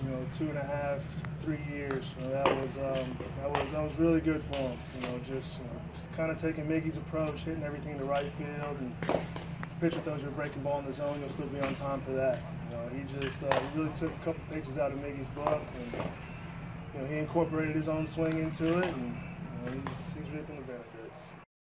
was 2.5, 3 years. So that was really good for him. Kind of taking Miggy's approach, hitting everything in the right field, and pitcher throws you a breaking ball in the zone, you'll still be on time for that. He just he really took a couple pages out of Miggy's book, and he incorporated his own swing into it, and he's reaping the benefits.